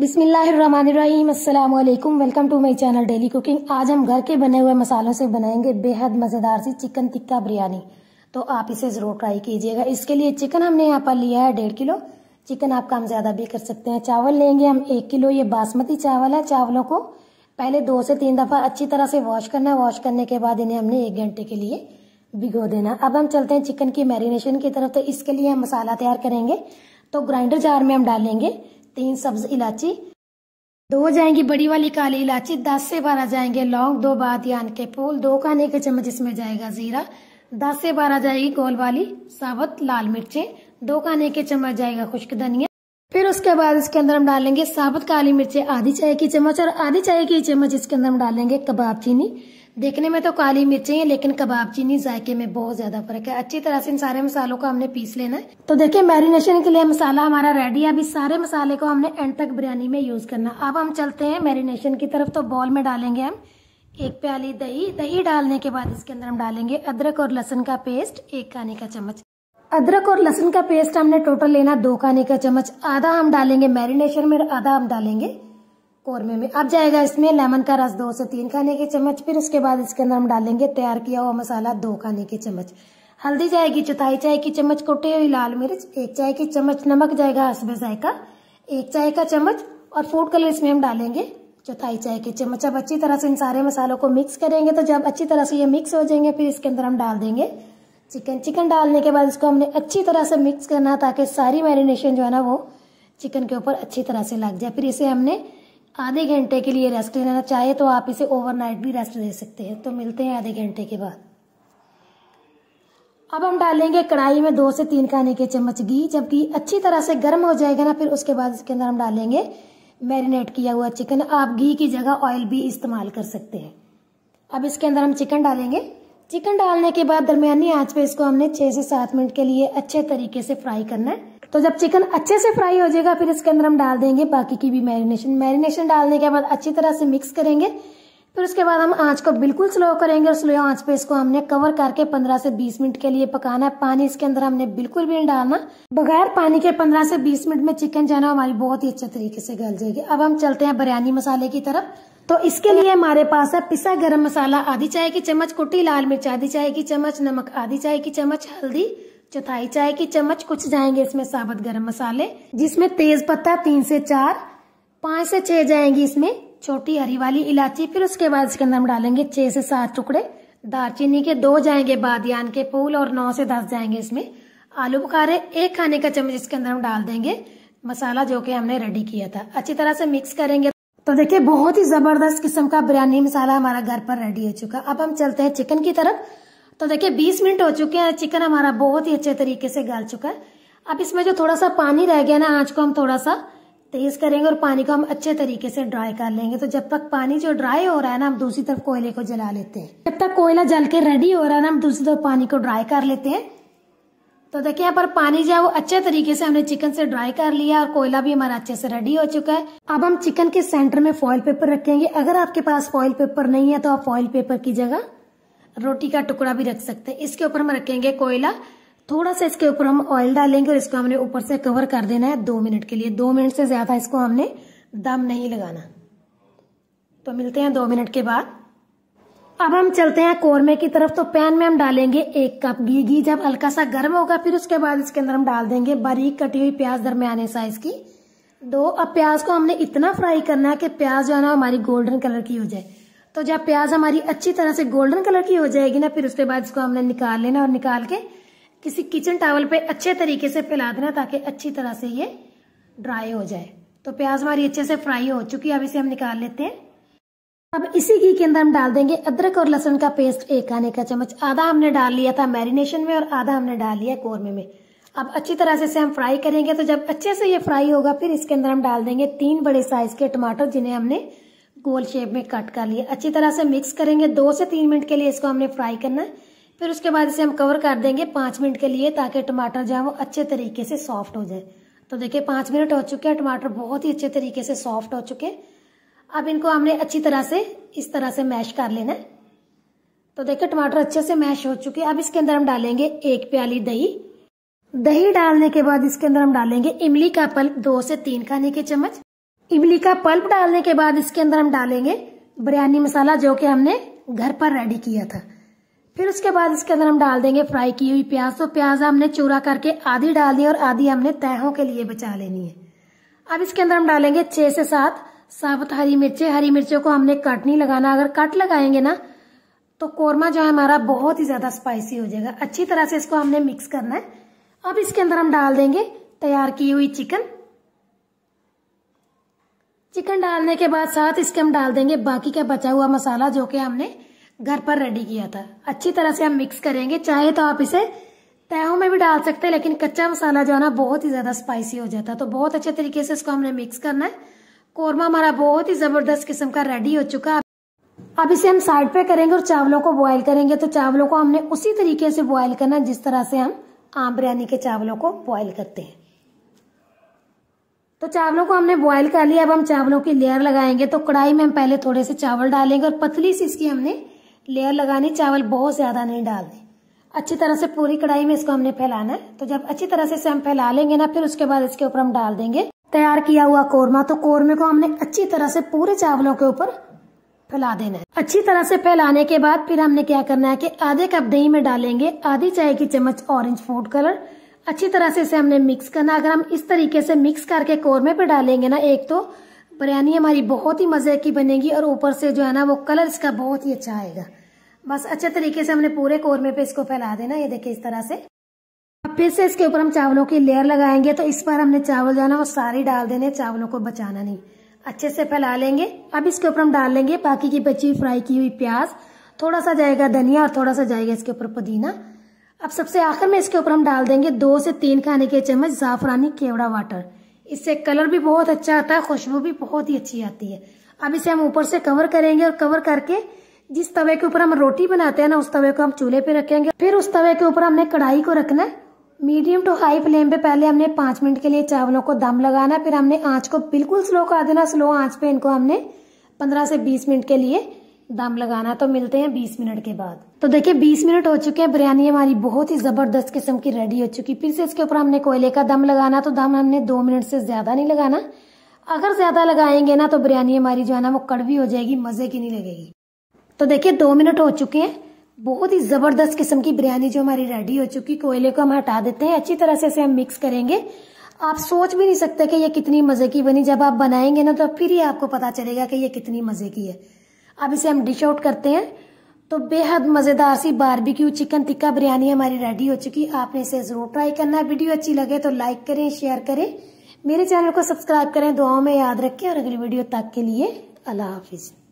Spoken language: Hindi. बिस्मिल्लाहिर्रहमानिर्रहीम, अस्सलाम वालेकुम। Welcome to my channel daily cooking. आज हम घर के बने हुए मसालों से बनाएंगे बेहद मज़ेदार सी चिकन टिक्का बिरयानी, तो आप इसे ज़रूर ट्राई कीजिएगा। इसके लिए चिकन हमने यहाँ पर लिया है 1.5 किलो। चिकन आपका हम ज़्यादा भी कर सकते हैं। चावल लेंगे हम 1 किलो, ये बासमती चावल है। चावलों को पहले 2 से 3 दफ़ा अच्छी तरह से वॉश करना है। वॉश करने के बाद इन्हें हमने 1 घंटे के लिए भिगो देना। अब हम चलते हैं चिकन की मैरिनेशन की तरफ, तो इसके लिए हम मसाला तैयार करेंगे। तो ग्राइंडर जार में हम डालेंगे 3 सब्ज इलायची, 2 जाएंगी बड़ी वाली काली इलायची, 10 से 12 जाएंगे लौंग, 2 बादियान के फूल, 2 खाने के चम्मच इसमें जाएगा जीरा, 10 से 12 जाएगी गोल वाली साबुत लाल मिर्चें, 2 खाने के चम्मच जाएगा खुश्क धनिया। फिर उसके बाद इसके अंदर हम डालेंगे साबुत काली मिर्चें आधी चाय की चम्मच, और आधी चाय की चम्मच इसके अंदर हम डालेंगे कबाब चीनी। देखने में तो काली मिर्चें हैं, लेकिन कबाब चीनी जायके में बहुत ज्यादा फर्क है। अच्छी तरह से इन सारे मसालों को हमने पीस लेना है। तो देखिए मैरिनेशन के लिए मसाला हमारा रेडी है। अब इस सारे मसाले को हमने एंड तक बिरयानी में यूज करना। अब हम चलते हैं मैरिनेशन की तरफ, तो बॉल में डालेंगे हम 1 प्याली दही। दही डालने के बाद इसके अंदर हम डालेंगे अदरक और लहसुन का पेस्ट 1 खाने का चम्मच। अदरक और लहसुन का पेस्ट हमने टोटल लेना 2 खाने का चम्मच। आधा हम डालेंगे मैरिनेशन में और आधा हम डालेंगे कौरमे में। अब जाएगा इसमें लेमन का रस 2 से 3 खाने के चम्मच। फिर उसके बाद इसके अंदर हम डालेंगे तैयार किया हुआ मसाला 2 खाने के चम्मच। हल्दी जाएगी 1/4 चाय की चम्मच, कुटी हुई लाल मिर्च 1 चाय की चम्मच, नमक जाएगा हस्ब जायका 1 चाय का चम्मच, और फूड कलर इसमें हम डालेंगे 1/4 चाय की चम्मच। अब अच्छी तरह से इन सारे मसालों को मिक्स करेंगे। तो जब अच्छी तरह से ये मिक्स हो जाएंगे, फिर इसके अंदर हम डाल देंगे चिकन। चिकन डालने के बाद इसको हमने अच्छी तरह से मिक्स करना है, ताकि सारी मैरिनेशन जो है ना वो चिकन के ऊपर अच्छी तरह से लग जाए। फिर इसे हमने आधे घंटे के लिए रेस्ट देना। चाहे तो आप इसे ओवरनाइट भी रेस्ट दे सकते हैं। तो मिलते हैं आधे घंटे के बाद। अब हम डालेंगे कढ़ाई में 2 से 3 खाने के चम्मच घी। जब घी अच्छी तरह से गर्म हो जाएगा ना, फिर उसके बाद इसके अंदर हम डालेंगे मैरिनेट किया हुआ चिकन। आप घी की जगह ऑयल भी इस्तेमाल कर सकते हैं। अब इसके अंदर हम चिकन डालेंगे। चिकन डालने के बाद दरमियानी आंच पे इसको हमने 6 से 7 मिनट के लिए अच्छे तरीके से फ्राई करना है। तो जब चिकन अच्छे से फ्राई हो जाएगा, फिर इसके अंदर हम डाल देंगे बाकी की भी मैरिनेशन। मैरिनेशन डालने के बाद अच्छी तरह से मिक्स करेंगे। फिर उसके बाद हम आंच को बिल्कुल स्लो करेंगे, और स्लो आंच पे इसको हमने कवर करके 15 से 20 मिनट के लिए पकाना है। पानी इसके अंदर हमने बिल्कुल भी नहीं डालना। बगैर पानी के 15 से 20 मिनट में चिकन जाना हमारी बहुत ही अच्छे तरीके से गल जाएगी। अब हम चलते हैं बिरयानी मसाले की तरफ। तो इसके लिए हमारे पास है पिसा गरम मसाला 1/4 चाय की चम्मच, कुटी लाल मिर्च 1/4 चाय की चम्मच, नमक 1/4 चाय की चम्मच, हल्दी 1/4 चाय की चम्मच, कुछ जाएंगे इसमें साबुत गरम मसाले, जिसमें तेज पत्ता 3 से 4, 5 से 6 जाएंगी इसमें छोटी हरी वाली इलायची। फिर उसके बाद इसके अंदर हम डालेंगे 6 से 7 टुकड़े दालचीनी के, 2 जाएंगे बादियान के फूल, और 9 से 10 जाएंगे इसमें आलू बुखारे। 1 खाने का चम्मच इसके अंदर हम डाल देंगे मसाला जो कि हमने रेडी किया था। अच्छी तरह से मिक्स करेंगे। तो देखिए बहुत ही जबरदस्त किस्म का बिरयानी मसाला हमारा घर पर रेडी हो चुका। अब हम चलते हैं चिकन की तरफ। तो देखिए 20 मिनट हो चुके हैं, चिकन हमारा बहुत ही अच्छे तरीके से गल चुका है। अब इसमें जो थोड़ा सा पानी रह गया ना, आंच को हम थोड़ा सा तेज करेंगे और पानी को हम अच्छे तरीके से ड्राई कर लेंगे। तो जब तक पानी जो ड्राई हो रहा है ना, हम दूसरी तरफ कोयले को जला लेते हैं। जब तक कोयला जल के रेडी हो रहा है ना, हम दूसरी तरफ पानी को ड्राई कर लेते हैं। तो देखिए यहाँ पर पानी जो है वो अच्छे तरीके से हमने चिकन से ड्राई कर लिया, और कोयला भी हमारा अच्छे से रेडी हो चुका है। अब हम चिकन के सेंटर में फॉइल पेपर रखेंगे। अगर आपके पास फॉइल पेपर नहीं है, तो आप फॉइल पेपर की जगह रोटी का टुकड़ा भी रख सकते हैं। इसके ऊपर हम रखेंगे कोयला, थोड़ा सा इसके ऊपर हम ऑयल डालेंगे, और इसको हमने ऊपर से कवर कर देना है 2 मिनट के लिए। 2 मिनट से ज्यादा इसको हमने दम नहीं लगाना। तो मिलते हैं 2 मिनट के बाद। अब हम चलते हैं कौरमे की तरफ। तो पैन में हम डालेंगे 1 कप घी। घी जब हल्का सा गर्म होगा, फिर उसके बाद इसके अंदर हम डाल देंगे बारीक कटी हुई प्याज दरमियाने साइज की 2। अब प्याज को हमने इतना फ्राई करना है कि प्याज जो है ना हमारी गोल्डन कलर की हो जाए। तो जब प्याज हमारी अच्छी तरह से गोल्डन कलर की हो जाएगी ना, फिर उसके बाद इसको हमने निकाल लेना, और निकाल के किसी किचन टॉवल पे अच्छे तरीके से फैला देना, ताकि अच्छी तरह से ये ड्राई हो जाए। तो प्याज हमारी अच्छे से फ्राई हो चुकी है, अब इसे हम निकाल लेते हैं। अब इसी घी के अंदर हम डाल देंगे अदरक और लहसुन का पेस्ट 1 खाने का चम्मच। आधा हमने डाल लिया था मैरिनेशन में, और आधा हमने डाल लिया कौरमे में। अब अच्छी तरह से इसे हम फ्राई करेंगे। तो जब अच्छे से ये फ्राई होगा, फिर इसके अंदर हम डाल देंगे 3 बड़े साइज के टमाटर, जिन्हें हमने गोल शेप में कट कर लिया। अच्छी तरह से मिक्स करेंगे। 2 से 3 मिनट के लिए इसको हमने फ्राई करना है। फिर उसके बाद इसे हम कवर कर देंगे 5 मिनट के लिए, ताकि टमाटर जो है वो अच्छे तरीके से सॉफ्ट हो जाए। तो देखिए 5 मिनट हो चुके हैं, टमाटर बहुत ही अच्छे तरीके से सॉफ्ट हो चुके हैं। अब इनको हमने अच्छी तरह से इस तरह से मैश कर लेना है। तो देखिए टमाटर अच्छे से मैश हो चुके हैं। अब इसके अंदर हम डालेंगे 1 प्याली दही। दही डालने के बाद इसके अंदर हम डालेंगे इमली का पल्प 2 से 3 खाने के चम्मच। इमली का पल्प डालने के बाद इसके अंदर हम डालेंगे बिरयानी मसाला जो कि हमने घर पर रेडी किया था। फिर उसके बाद इसके अंदर हम डाल देंगे फ्राई की हुई प्याज। तो प्याज हमने चूरा करके आधी डाल दी और आधी हमने तहों के लिए बचा लेनी है। अब इसके अंदर हम डालेंगे 6 से 7 साबुत हरी मिर्चें। हरी मिर्चों को हमने कट नहीं लगाना, अगर कट लगाएंगे ना तो कोरमा जो है हमारा बहुत ही ज्यादा स्पाइसी हो जाएगा। अच्छी तरह से इसको हमने मिक्स करना है। अब इसके अंदर हम डाल देंगे तैयार की हुई चिकन डालने के बाद साथ इसके हम डाल देंगे बाकी का बचा हुआ मसाला जो कि हमने घर पर रेडी किया था। अच्छी तरह से हम मिक्स करेंगे। चाहे तो आप इसे तहों में भी डाल सकते हैं, लेकिन कच्चा मसाला जो है ना बहुत ही ज्यादा स्पाइसी हो जाता है। तो बहुत अच्छे तरीके से इसको हमने मिक्स करना है। कोरमा हमारा बहुत ही जबरदस्त किस्म का रेडी हो चुका है। अब इसे हम साइड पे करेंगे और चावलों को बॉयल करेंगे। तो चावलों को हमने उसी तरीके से बॉयल करना जिस तरह से हम आम बिरयानी के चावलों को बॉयल करते हैं। तो चावलों को हमने बॉयल कर लिया। अब हम चावलों की लेयर लगाएंगे। तो कढ़ाई में हम पहले थोड़े से चावल डालेंगे और पतली सी इसकी हमने लेयर लगानी, चावल बहुत ज्यादा नहीं डालने। अच्छी तरह से पूरी कढ़ाई में इसको हमने फैलाना है। तो जब अच्छी तरह से इसे हम फैला लेंगे ना, फिर उसके बाद इसके ऊपर हम डाल देंगे तैयार किया हुआ कोरमा। तो कोरमे को हमने अच्छी तरह से पूरे चावलों के ऊपर फैला देना है। अच्छी तरह से फैलाने के बाद फिर हमने क्या करना है कि आधे कप दही में डालेंगे आधी चाय की चम्मच ऑरेंज फूड कलर। अच्छी तरह से इसे हमने मिक्स करना। अगर हम इस तरीके से मिक्स करके कोरमे पे डालेंगे ना, एक तो बिरयानी हमारी बहुत ही मजे की बनेगी और ऊपर से जो है ना वो कलर इसका बहुत ही अच्छा आएगा। बस अच्छे तरीके से हमने पूरे कोरमे पे इसको फैला देना। ये देखिए इस तरह से। फिर से इसके ऊपर हम चावलों की लेयर लगाएंगे। तो इस बार हमने चावल जो है ना वो सारे डाल देने, चावलों को बचाना नहीं, अच्छे से फैला लेंगे। अब इसके ऊपर हम डाल लेंगे बाकी की बची फ्राई की हुई प्याज, थोड़ा सा जाएगा धनिया और थोड़ा सा जाएगा इसके ऊपर पुदीना। अब सबसे आखिर में इसके ऊपर हम डाल देंगे 2 से 3 खाने के चम्मच ज़ाफ़रानी केवड़ा वाटर। इससे कलर भी बहुत अच्छा आता है, खुशबू भी बहुत ही अच्छी आती है। अब इसे हम ऊपर से कवर करेंगे और कवर करके जिस तवे के ऊपर हम रोटी बनाते हैं ना, उस तवे को हम चूल्हे पे रखेंगे। फिर उस तवे के ऊपर हमने कढ़ाई को रखना है मीडियम टू हाई फ्लेम पे। पहले हमने 5 मिनट के लिए चावलों को दम लगाना, फिर हमने आंच को बिल्कुल स्लो कर देना। स्लो आंच पे इनको हमने 15 से 20 मिनट के लिए दम लगाना। तो मिलते हैं 20 मिनट के बाद। तो देखिए 20 मिनट हो चुके हैं। बिरयानी हमारी बहुत ही जबरदस्त किस्म की रेडी हो चुकी। फिर से इसके ऊपर हमने कोयले का दम लगाना। तो दम हमने 2 मिनट से ज्यादा नहीं लगाना। अगर ज्यादा लगाएंगे ना तो बिरयानी हमारी जो है ना वो कड़वी हो जाएगी, मजे की नहीं लगेगी। तो देखिये 2 मिनट हो चुके हैं। बहुत ही जबरदस्त किस्म की बिरयानी जो हमारी रेडी हो चुकी। कोयले को हम हटा देते हैं। अच्छी तरह से इसे हम मिक्स करेंगे। आप सोच भी नहीं सकते कि ये कितनी मजे की बनी। जब आप बनाएंगे ना तो फिर ही आपको पता चलेगा कि ये कितनी मजे की है। अब इसे हम डिश आउट करते हैं। तो बेहद मजेदार सी बारबेक्यू चिकन टिक्का बिरयानी हमारी रेडी हो चुकी। आपने इसे जरूर ट्राई करना है। वीडियो अच्छी लगे तो लाइक करें, शेयर करें, मेरे चैनल को सब्सक्राइब करें। दुआओं में याद रखें और अगली वीडियो तक के लिए अल्लाह हाफिज।